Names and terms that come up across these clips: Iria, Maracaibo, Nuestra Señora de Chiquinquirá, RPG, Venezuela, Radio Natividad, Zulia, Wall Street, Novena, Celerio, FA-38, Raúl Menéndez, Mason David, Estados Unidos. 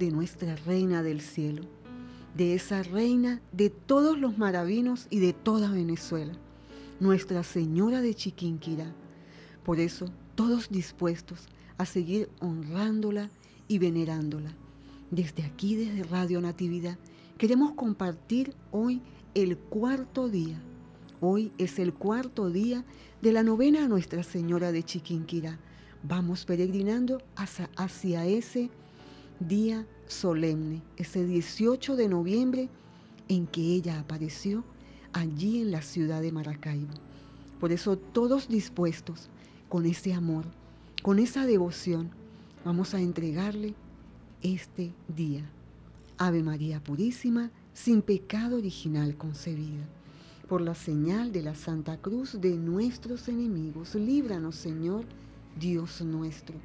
de nuestra Reina del Cielo, de esa Reina de todos los maravinos y de toda Venezuela, Nuestra Señora de Chiquinquirá. Por eso, todos dispuestos a seguir honrándola y venerándola. Desde aquí, desde Radio Natividad, queremos compartir hoy el cuarto día. Hoy es el cuarto día de la novena a Nuestra Señora de Chiquinquirá. Vamos peregrinando hacia ese día solemne, ese 18 de noviembre en que ella apareció allí en la ciudad de Maracaibo. Por eso todos dispuestos, con ese amor, con esa devoción, vamos a entregarle este día. Ave María Purísima, sin pecado original concebida. Por la señal de la Santa Cruz de nuestros enemigos, líbranos, Señor, Dios nuestro.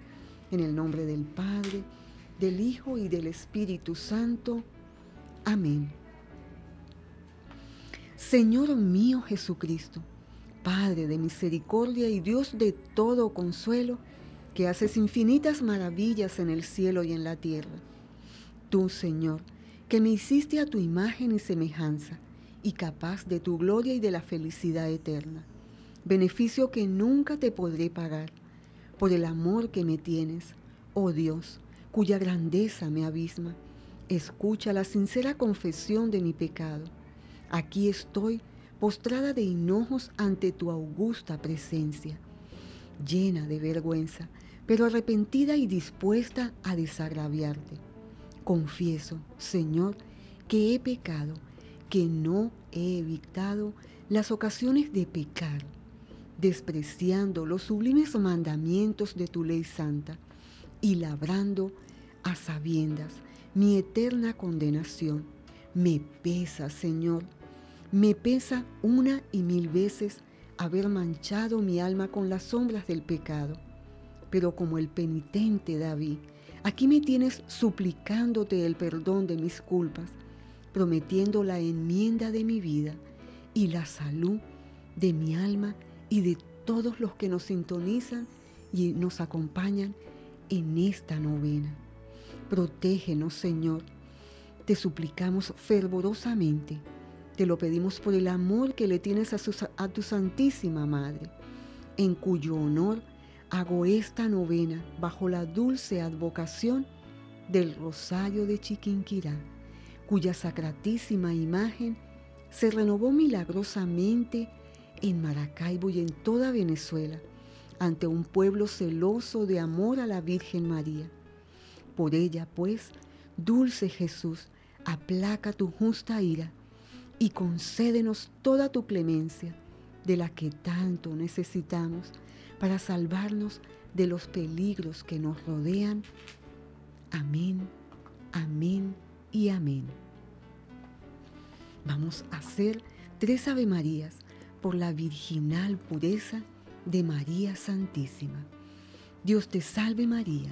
En el nombre del Padre, del Hijo y del Espíritu Santo. Amén. Señor mío Jesucristo, Padre de misericordia y Dios de todo consuelo, que haces infinitas maravillas en el cielo y en la tierra. Tú, Señor, que me hiciste a tu imagen y semejanza, y capaz de tu gloria y de la felicidad eterna, beneficio que nunca te podré pagar, por el amor que me tienes, oh Dios, cuya grandeza me abisma. Escucha la sincera confesión de mi pecado. Aquí estoy, postrada de hinojos ante tu augusta presencia, llena de vergüenza, pero arrepentida y dispuesta a desagraviarte. Confieso, Señor, que he pecado, que no he evitado las ocasiones de pecar, despreciando los sublimes mandamientos de tu ley santa y labrando a sabiendas mi eterna condenación. Me pesa, Señor, me pesa una y mil veces haber manchado mi alma con las sombras del pecado. Pero como el penitente David, aquí me tienes suplicándote el perdón de mis culpas, prometiendo la enmienda de mi vida y la salud de mi alma y de todos los que nos sintonizan y nos acompañan en esta novena. Protégenos, Señor, te suplicamos fervorosamente. Te lo pedimos por el amor que le tienes a tu Santísima Madre, en cuyo honor hago esta novena bajo la dulce advocación del Rosario de Chiquinquirá, cuya sacratísima imagen se renovó milagrosamente en Maracaibo y en toda Venezuela, ante un pueblo celoso de amor a la Virgen María. Por ella, pues, dulce Jesús, aplaca tu justa ira y concédenos toda tu clemencia, de la que tanto necesitamos para salvarnos de los peligros que nos rodean. Amén, amén y amén. Vamos a hacer 3 Ave Marías por la virginal pureza de María Santísima. Dios te salve María,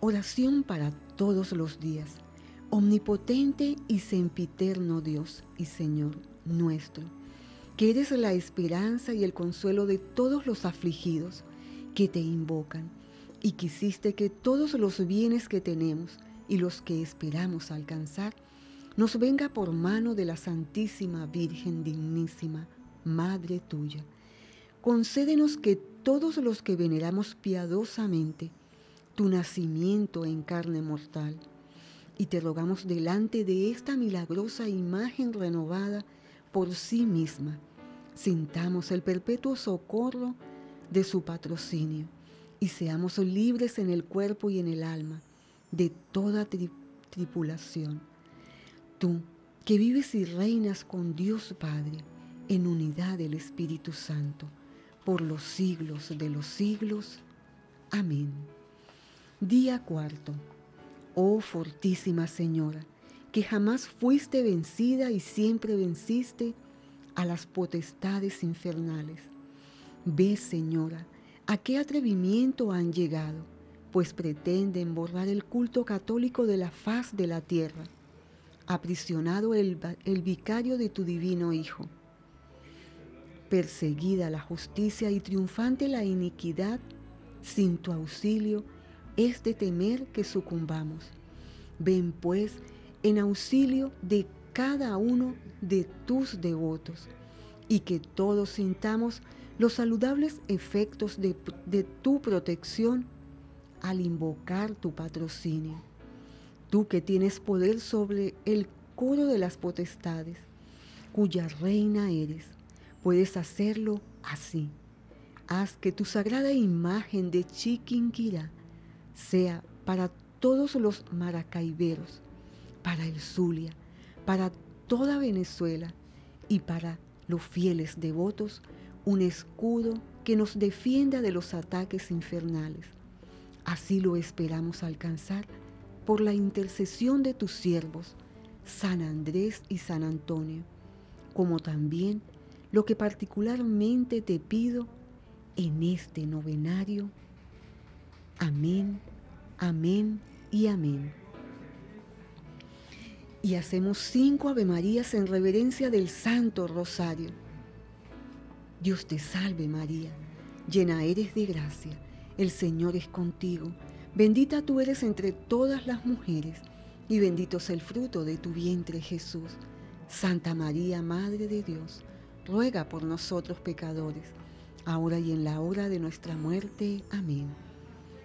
Oración para todos los días. Omnipotente y sempiterno Dios y Señor nuestro, que eres la esperanza y el consuelo de todos los afligidos que te invocan, y quisiste que todos los bienes que tenemos y los que esperamos alcanzar nos venga por mano de la Santísima Virgen Dignísima, Madre tuya. Concédenos que todos los que veneramos piadosamente tu nacimiento en carne mortal, y te rogamos delante de esta milagrosa imagen renovada por sí misma, sintamos el perpetuo socorro de su patrocinio y seamos libres en el cuerpo y en el alma de toda tripulación. Tú, que vives y reinas con Dios Padre, en unidad del Espíritu Santo, por los siglos de los siglos. Amén. Día cuarto. Oh fortísima Señora, que jamás fuiste vencida y siempre venciste a las potestades infernales. Ve, Señora, a qué atrevimiento han llegado, pues pretenden borrar el culto católico de la faz de la tierra, aprisionado el vicario de tu divino Hijo. Perseguida la justicia y triunfante la iniquidad, sin tu auxilio es de temer que sucumbamos. Ven pues en auxilio de cada uno de tus devotos y que todos sintamos los saludables efectos de tu protección al invocar tu patrocinio. Tú que tienes poder sobre el coro de las potestades, cuya reina eres, puedes hacerlo así. Haz que tu sagrada imagen de Chiquinquirá sea para todos los maracaiberos, para el Zulia, para toda Venezuela y para los fieles devotos un escudo que nos defienda de los ataques infernales. Así lo esperamos alcanzar por la intercesión de tus siervos, San Andrés y San Antonio, como también lo que particularmente te pido en este novenario. Amén, amén y amén. Y hacemos 5 Avemarías en reverencia del Santo Rosario. Dios te salve María, llena eres de gracia, el Señor es contigo, bendita tú eres entre todas las mujeres, y bendito es el fruto de tu vientre Jesús. Santa María, Madre de Dios, ruega por nosotros pecadores, ahora y en la hora de nuestra muerte. Amén.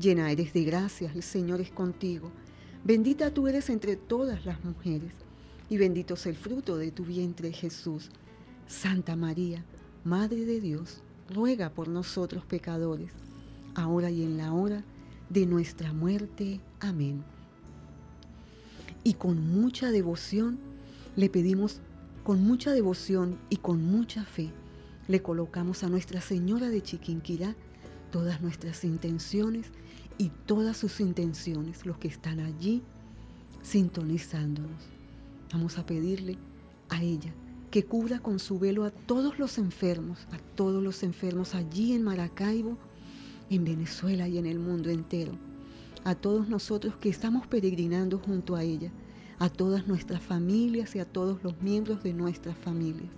llena eres de gracia, el Señor es contigo. Bendita tú eres entre todas las mujeres, y bendito es el fruto de tu vientre Jesús. Santa María, Madre de Dios, ruega por nosotros pecadores, ahora y en la hora de nuestra muerte. Amén. Y con mucha devoción y con mucha fe, le colocamos a Nuestra Señora de Chiquinquirá todas nuestras intenciones y todas sus intenciones, los que están allí sintonizándonos. Vamos a pedirle a ella que cubra con su velo a todos los enfermos allí en Maracaibo, en Venezuela y en el mundo entero, a todos nosotros que estamos peregrinando junto a ella, a todas nuestras familias y a todos los miembros de nuestras familias.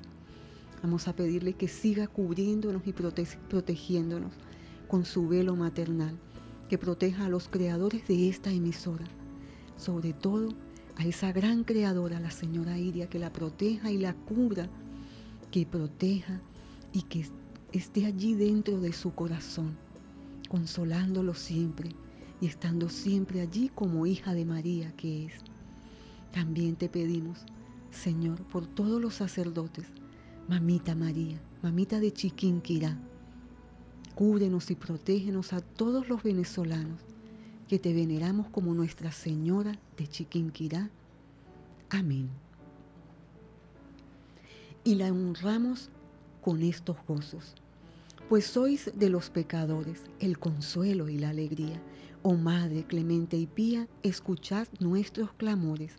Vamos a pedirle que siga cubriéndonos y protegiéndonos con su velo maternal, que proteja a los creadores de esta emisora, sobre todo a esa gran creadora, la señora Iria, que la proteja y la cubra, que proteja y que esté allí dentro de su corazón, consolándolo siempre y estando siempre allí como hija de María que es. También te pedimos, Señor, por todos los sacerdotes, Mamita María, Mamita de Chiquinquirá, cúbrenos y protégenos a todos los venezolanos, que te veneramos como Nuestra Señora de Chiquinquirá. Amén. Y la honramos con estos gozos. Pues sois de los pecadores el consuelo y la alegría. Oh Madre clemente y pía, escuchad nuestros clamores.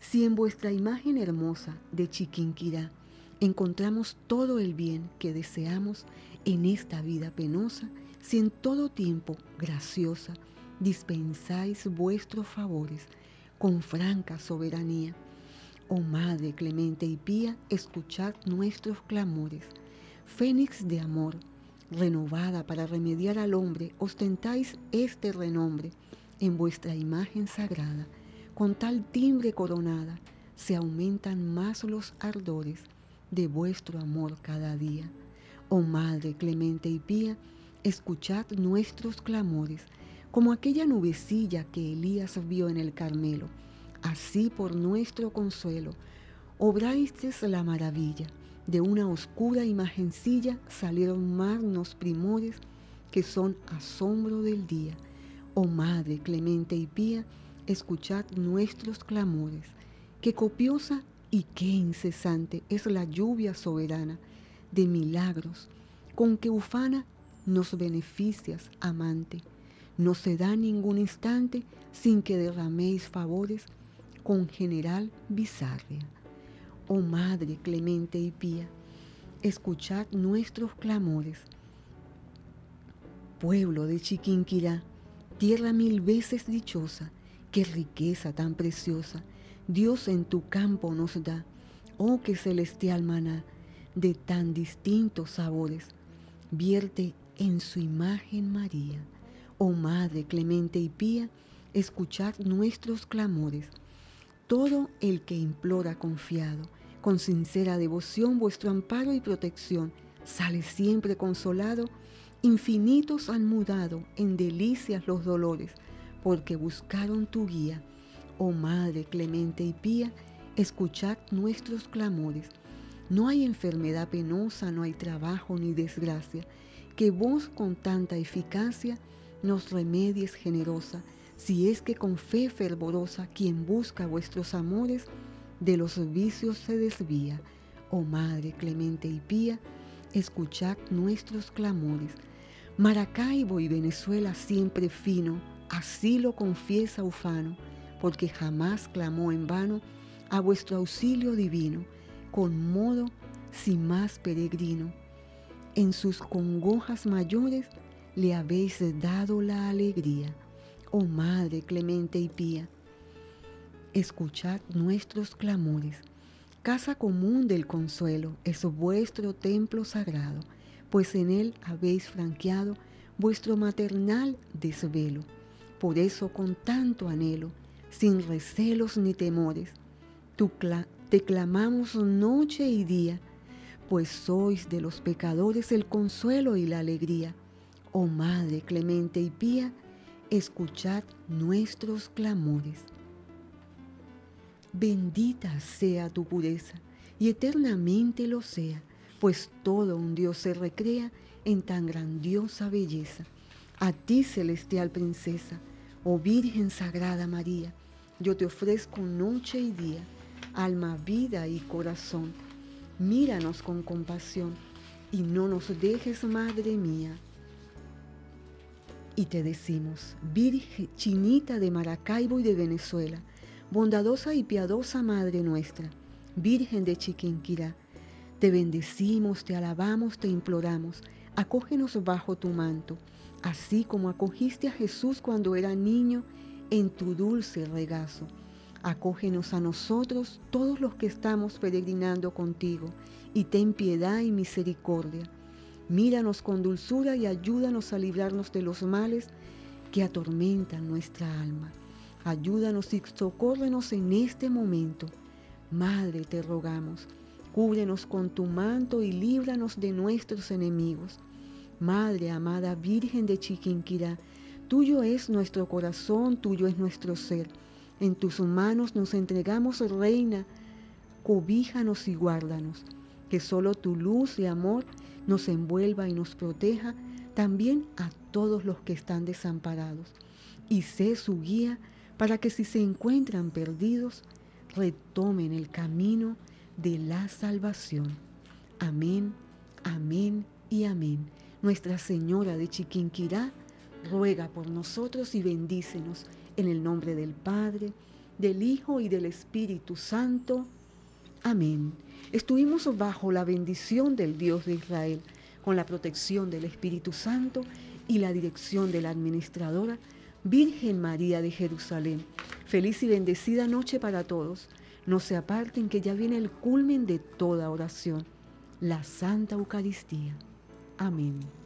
Si en vuestra imagen hermosa de Chiquinquirá encontramos todo el bien que deseamos en esta vida penosa, si en todo tiempo graciosa dispensáis vuestros favores con franca soberanía. Oh Madre clemente y pía, escuchad nuestros clamores. Fénix de amor, renovada para remediar al hombre, ostentáis este renombre en vuestra imagen sagrada. Con tal timbre coronada, se aumentan más los ardores de vuestro amor cada día. Oh Madre clemente y pía, escuchad nuestros clamores, como aquella nubecilla que Elías vio en el Carmelo. Así por nuestro consuelo, obrasteis la maravilla. De una oscura imagencilla salieron magnos primores que son asombro del día. Oh Madre clemente y pía, escuchad nuestros clamores. Qué copiosa y qué incesante es la lluvia soberana de milagros, con que ufana nos beneficias, amante. No se da ningún instante sin que derraméis favores con general bizarria. Oh Madre clemente y pía, escuchad nuestros clamores. Pueblo de Chiquinquirá, tierra mil veces dichosa, qué riqueza tan preciosa Dios en tu campo nos da. Oh, qué celestial maná de tan distintos sabores vierte en su imagen María. Oh Madre clemente y pía, escuchad nuestros clamores. Todo el que implora confiado, con sincera devoción, vuestro amparo y protección, sale siempre consolado. Infinitos han mudado en delicias los dolores, porque buscaron tu guía. Oh Madre clemente y pía, escuchad nuestros clamores. No hay enfermedad penosa, no hay trabajo ni desgracia, que vos con tanta eficacia nos remedies generosa. Si es que con fe fervorosa quien busca vuestros amores de los vicios se desvía. Oh Madre clemente y pía, escuchad nuestros clamores. Maracaibo y Venezuela siempre fino, así lo confiesa ufano, porque jamás clamó en vano a vuestro auxilio divino, con modo sin más peregrino. En sus congojas mayores le habéis dado la alegría. Oh Madre clemente y pía, escuchad nuestros clamores. Casa común del consuelo es vuestro templo sagrado, pues en él habéis franqueado vuestro maternal desvelo. Por eso con tanto anhelo, sin recelos ni temores, te clamamos noche y día, pues sois de los pecadores el consuelo y la alegría. Oh Madre clemente y pía, escuchad nuestros clamores. Bendita sea tu pureza, y eternamente lo sea, pues todo un Dios se recrea en tan grandiosa belleza. A ti, celestial princesa, oh Virgen Sagrada María, yo te ofrezco noche y día, alma, vida y corazón. Míranos con compasión, y no nos dejes, Madre mía. Y te decimos, Virgen Chinita de Maracaibo y de Venezuela, bondadosa y piadosa Madre nuestra, Virgen de Chiquinquirá, te bendecimos, te alabamos, te imploramos, acógenos bajo tu manto, así como acogiste a Jesús cuando era niño en tu dulce regazo. Acógenos a nosotros, todos los que estamos peregrinando contigo, y ten piedad y misericordia. Míranos con dulzura y ayúdanos a librarnos de los males que atormentan nuestra alma. Ayúdanos y socórrenos en este momento. Madre, te rogamos, cúbrenos con tu manto y líbranos de nuestros enemigos. Madre amada Virgen de Chiquinquirá, tuyo es nuestro corazón, tuyo es nuestro ser. En tus manos nos entregamos, Reina, cobíjanos y guárdanos. Que solo tu luz y amor nos envuelva y nos proteja también a todos los que están desamparados. y sé su guía para que si se encuentran perdidos, retomen el camino de la salvación. Amén, amén y amén. Nuestra Señora de Chiquinquirá ruega por nosotros y bendícenos en el nombre del Padre, del Hijo y del Espíritu Santo. Amén. Estuvimos bajo la bendición del Dios de Israel, con la protección del Espíritu Santo y la dirección de la administradora Virgen María de Jerusalén. Feliz y bendecida noche para todos. No se aparten, que ya viene el culmen de toda oración, la Santa Eucaristía. Amén.